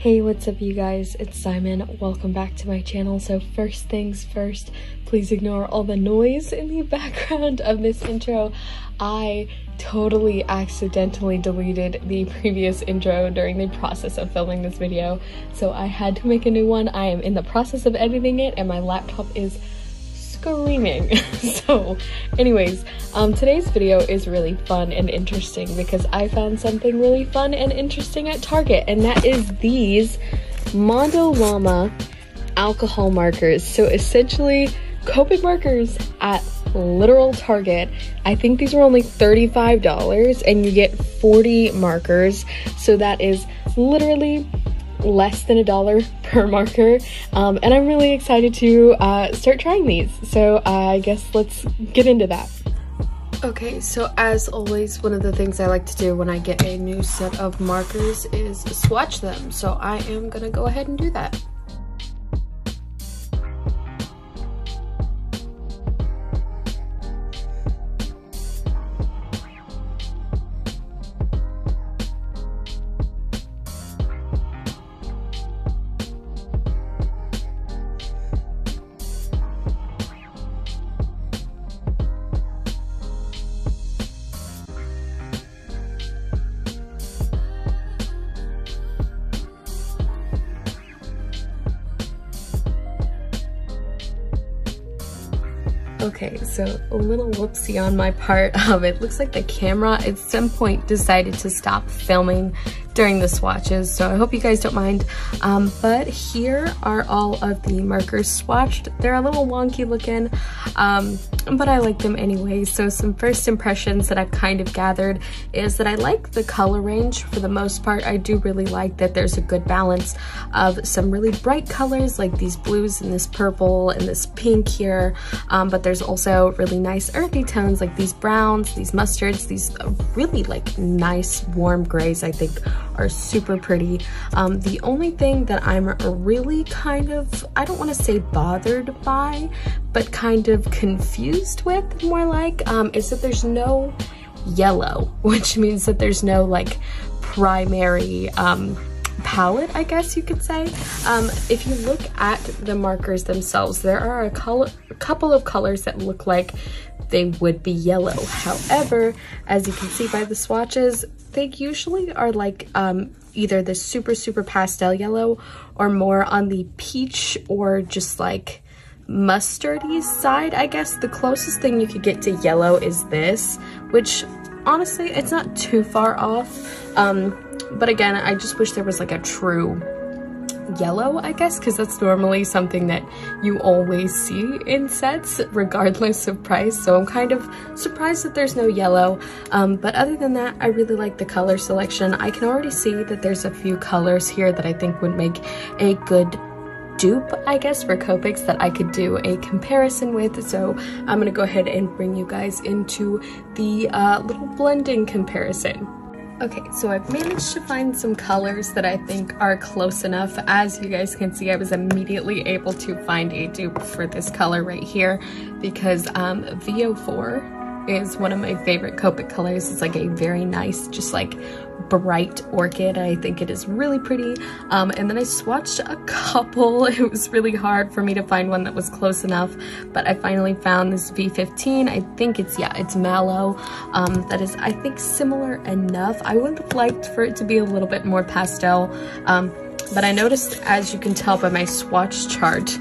Hey, what's up you guys, it's Simon. Welcome back to my channel. So first things first, please ignore all the noise in the background of this intro. I totally accidentally deleted the previous intro during the process of filming this video, so I had to make a new one. I am in the process of editing it and my laptop is screaming. So anyways, today's video is really fun and interesting because I found something really fun and interesting at Target, and that is these Mondo Llama alcohol markers. So essentially COVID markers at literal Target. I think these were only $35 and you get 40 markers, so that is literally less than $1 per marker, and I'm really excited to start trying these, so I guess let's get into that. Okay, so as always, one of the things I like to do when I get a new set of markers is swatch them, so I am gonna go ahead and do that. Okay, so a little whoopsie on my part. It looks like the camera at some point decided to stop filming during the swatches, so I hope you guys don't mind. But here are all of the markers swatched. They're a little wonky looking, but I like them anyway. So some first impressions that I've kind of gathered is that I like the color range for the most part. I do really like that there's a good balance of some really bright colors like these blues and this purple and this pink here, but there's also really nice earthy tones like these browns, these mustards, these really like nice warm grays I think are super pretty. The only thing that I'm really kind of, I don't want to say bothered by, but kind of confused with more like, is that there's no yellow, which means that there's no like primary palette, I guess you could say. If you look at the markers themselves, there are a couple of colors that look like they would be yellow. However, as you can see by the swatches, they usually are like either the super pastel yellow or more on the peach or just like mustardy side, I guess. The closest thing you could get to yellow is this, which honestly, it's not too far off. But again, I just wish there was like a true yellow, I guess, because that's normally something that you always see in sets regardless of price, so I'm kind of surprised that there's no yellow. But other than that, I really like the color selection. I can already see that there's a few colors here that I think would make a good dupe, I guess, for Copics that I could do a comparison with, so I'm gonna go ahead and bring you guys into the little blending comparison. Okay, so I've managed to find some colors that I think are close enough. As you guys can see, I was immediately able to find a dupe for this color right here because VO4 is one of my favorite Copic colors. It's like a very nice, just like bright orchid. I think it is really pretty. And then I swatched a couple. It was really hard for me to find one that was close enough, but I finally found this V15. I think it's, yeah, it's mallow. That is, I think, similar enough. I would have liked for it to be a little bit more pastel, but I noticed, as you can tell by my swatch chart,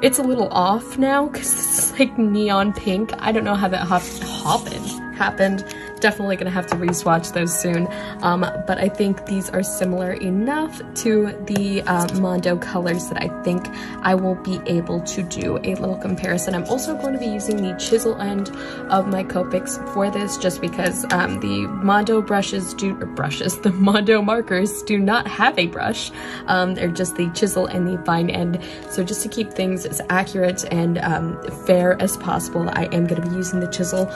it's a little off now because it's like neon pink. I don't know how that happened. Definitely gonna have to re-swatch those soon, but I think these are similar enough to the Mondo colors that I think I will be able to do a little comparison. I'm also going to be using the chisel end of my Copics for this, just because the Mondo the Mondo markers do not have a brush. They're just the chisel and the fine end, so just to keep things as accurate and fair as possible, I am gonna be using the chisel.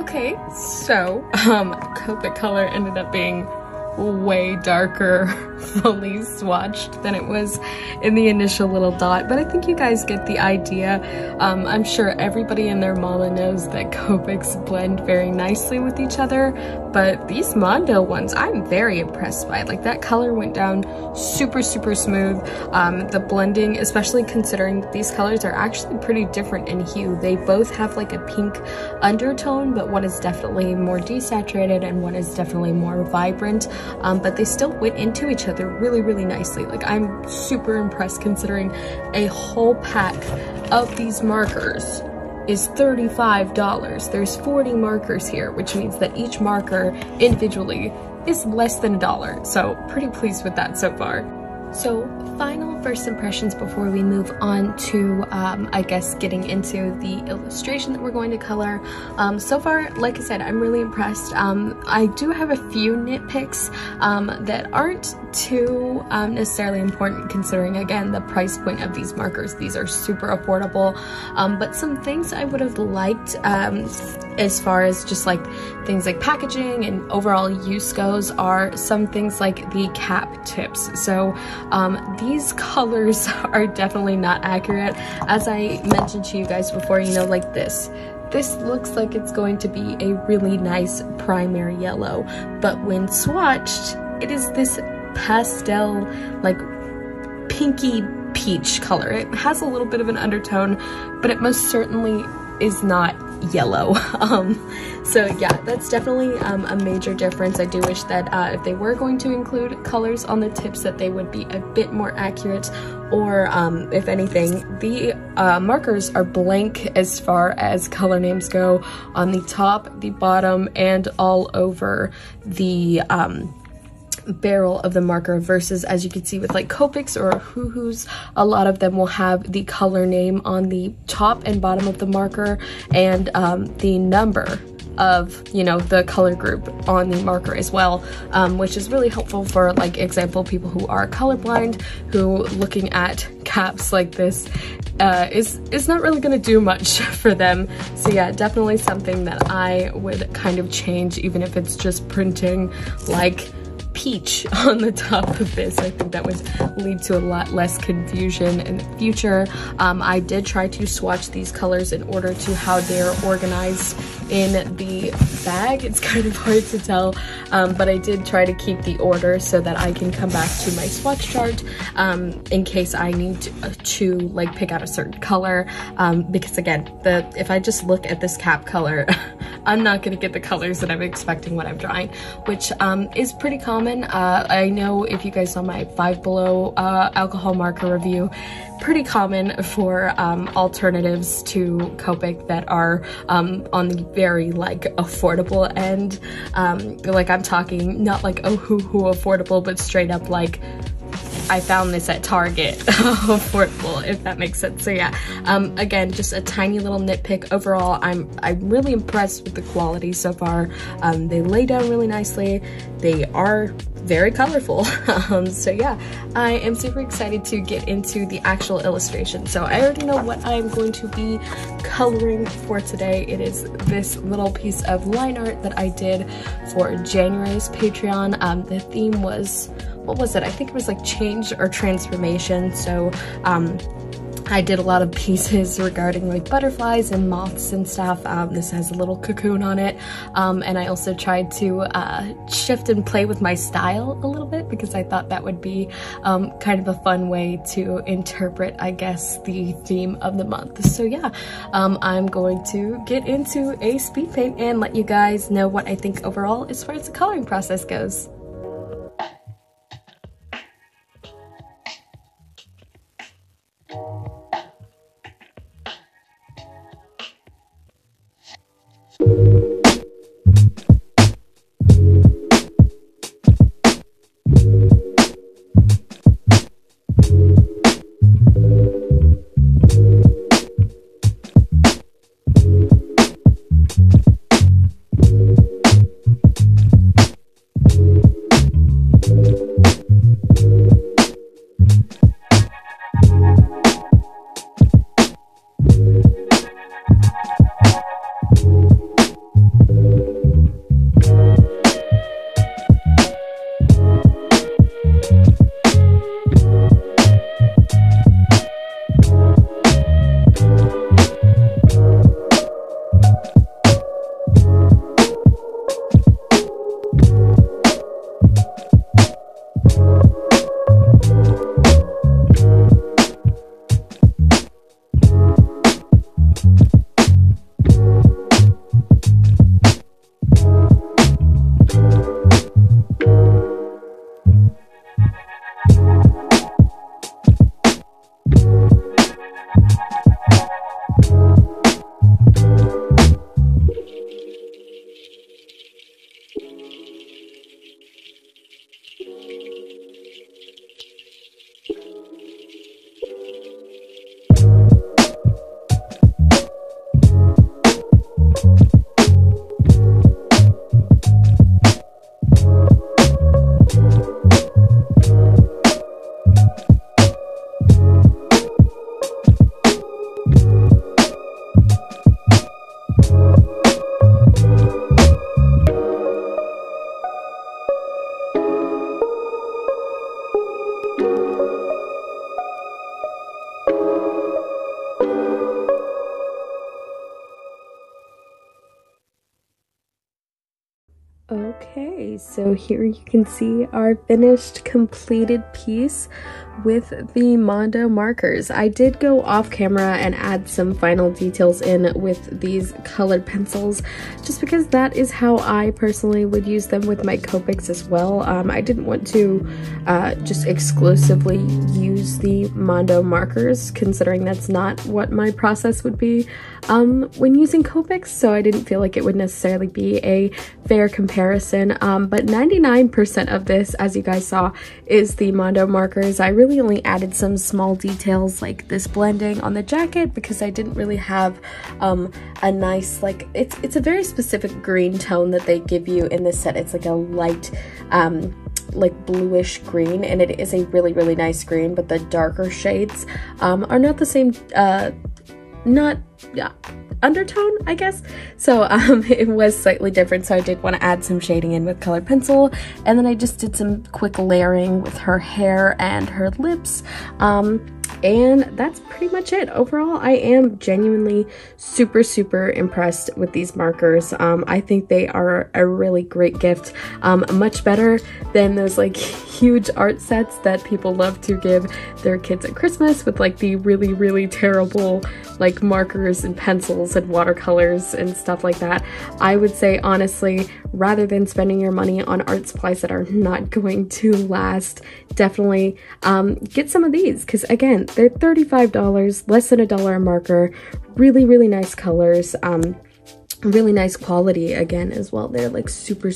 Okay, so Copic color ended up being way darker fully swatched than it was in the initial little dot, but I think you guys get the idea. I'm sure everybody and their mama knows that Copics blend very nicely with each other, but these Mondo ones I'm very impressed by. Like, that color went down super, super smooth. The blending, especially considering that these colors are actually pretty different in hue. They both have like a pink undertone, but one is definitely more desaturated and one is definitely more vibrant, but they still went into each other really, really nicely. Like, I'm super impressed considering a whole pack of these markers is $35. There's 40 markers here, which means that each marker individually is less than $1. So pretty pleased with that so far. So final first impressions before we move on to, I guess, getting into the illustration that we're going to color. So far, like I said, I'm really impressed. I do have a few nitpicks that aren't too necessarily important considering, again, the price point of these markers. These are super affordable, but some things I would have liked as far as just like things like packaging and overall use goes are some things like the cap tips. So these colors are definitely not accurate. As I mentioned to you guys before, you know, like this looks like it's going to be a really nice primary yellow, but when swatched, it is this pastel, like pinky peach color. It has a little bit of an undertone, but it most certainly is not yellow. So yeah, that's definitely a major difference. I do wish that if they were going to include colors on the tips, that they would be a bit more accurate, or if anything, the markers are blank as far as color names go on the top, the bottom, and all over the barrel of the marker, versus as you can see with like Copics or Ohuhus, a lot of them will have the color name on the top and bottom of the marker, and the number of, you know, the color group on the marker as well, which is really helpful for, like, example, people who are colorblind, who looking at caps like this is not really going to do much for them. So yeah, definitely something that I would kind of change, even if it's just printing like peach on the top of this. I think that would lead to a lot less confusion in the future. I did try to swatch these colors in order to how they're organized in the bag. It's kind of hard to tell, but I did try to keep the order so that I can come back to my swatch chart in case I need to like pick out a certain color, because again, if I just look at this cap color, I'm not going to get the colors that I'm expecting when I'm drawing, which is pretty common. I know if you guys saw my Five Below alcohol marker review, pretty common for alternatives to Copic that are on the very like affordable end. Like, I'm talking not like Ohuhu affordable, but straight up like I found this at Target affordable, if that makes sense. So yeah, again, just a tiny little nitpick. Overall, I'm really impressed with the quality so far. They lay down really nicely. They are very colorful. So yeah, I am super excited to get into the actual illustration. So I already know what I'm going to be coloring for today. It is this little piece of line art that I did for January's Patreon. The theme was, what was it? I think it was like change or transformation. So I did a lot of pieces regarding like butterflies and moths and stuff. This has a little cocoon on it. And I also tried to shift and play with my style a little bit, because I thought that would be kind of a fun way to interpret, I guess, the theme of the month. So yeah, I'm going to get into a speed paint and let you guys know what I think overall as far as the coloring process goes. Okay, so here you can see our finished completed piece with the Mondo markers. I did go off camera and add some final details in with these colored pencils just because that is how I personally would use them with my Copics as well. I didn't want to just exclusively use the Mondo markers considering that's not what my process would be when using Copics, so I didn't feel like it would necessarily be a fair comparison, but 99% of this, as you guys saw, is the Mondo markers. I really only added some small details like this blending on the jacket because I didn't really have a nice, like, it's a very specific green tone that they give you in this set. It's like a light like bluish green, and it is a really nice green, but the darker shades are not the same, undertone, I guess. So it was slightly different, so I did want to add some shading in with colored pencil, and then I just did some quick layering with her hair and her lips, and that's pretty much it. Overall, I am genuinely super impressed with these markers. I think they are a really great gift, much better than those like huge art sets that people love to give their kids at Christmas with like the really terrible like markers and pencils and watercolors and stuff like that. I would say honestly, rather than spending your money on art supplies that are not going to last, definitely get some of these, because again, they're $35, less than $1 a marker, really nice colors, really nice quality again as well. They're like super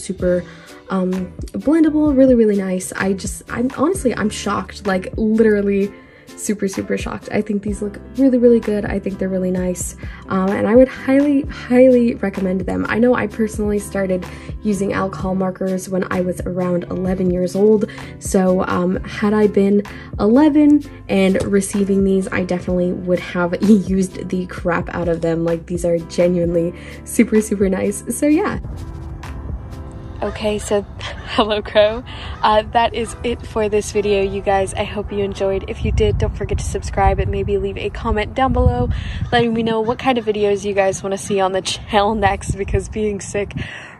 blendable, really nice. I'm honestly, I'm shocked, like literally super shocked. I think these look really good. I think they're really nice, and I would highly recommend them. I know I personally started using alcohol markers when I was around 11 years old, so had I been 11 and receiving these, I definitely would have used the crap out of them. Like, these are genuinely super nice, so yeah. Okay, so hello Crow, that is it for this video, you guys. I hope you enjoyed. If you did, don't forget to subscribe and maybe leave a comment down below letting me know what kind of videos you guys want to see on the channel next, because being sick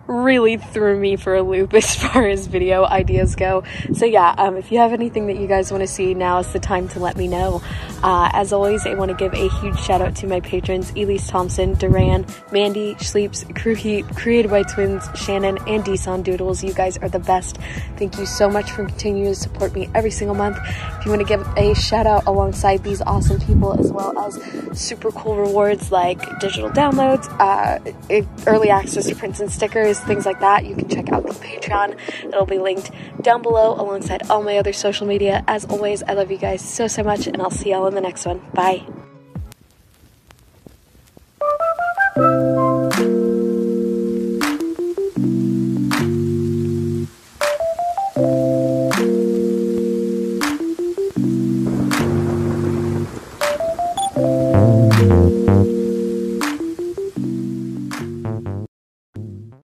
really threw me for a loop as far as video ideas go. So yeah, if you have anything that you guys want to see, now is the time to let me know. As always, I want to give a huge shout out to my patrons, Elise Thompson, Duran, Mandy, Sleeps, Crew Heap, Created by Twins, Shannon, and Deesondoodles. You guys are the best. Thank you so much for continuing to support me every single month. If you want to give a shout out alongside these awesome people, as well as super cool rewards like digital downloads, early access to prints and stickers, things like that, you can check out the Patreon. It'll be linked down below alongside all my other social media. As always, I love you guys so much, and I'll see y'all in the next one. Bye.